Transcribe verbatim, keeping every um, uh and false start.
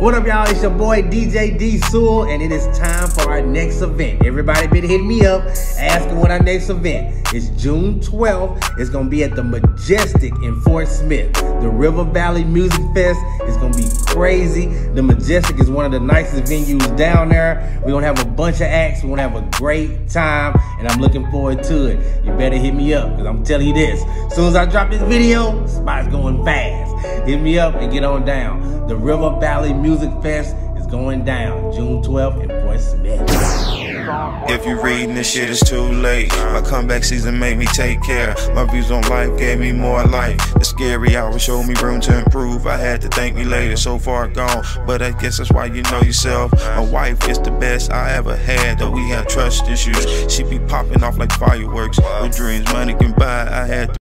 What up, y'all? It's your boy D J D. Sewell, and it is time for our next event. Everybody better hit me up asking what our next event. It's June twelfth. It's gonna be at the Majestic in Fort Smith. The River Valley Music Fest is gonna be crazy. The Majestic is one of the nicest venues down there. We're gonna have a bunch of acts. We're gonna have a great time, and I'm looking forward to it. You better hit me up, because I'm telling you this. As soon as I drop this video, spot's going fast. Hit me up and get on down. The River Valley Music Music Fest is going down June twelfth in Fort Smith. If you reading this shit, it's too late. My comeback season made me take care. My views on life gave me more life. The scary hours showed me room to improve. I had to thank me later, so far gone. But I guess that's why you know yourself. My wife is the best I ever had, though we had trust issues. She be popping off like fireworks. With dreams money can buy, I had to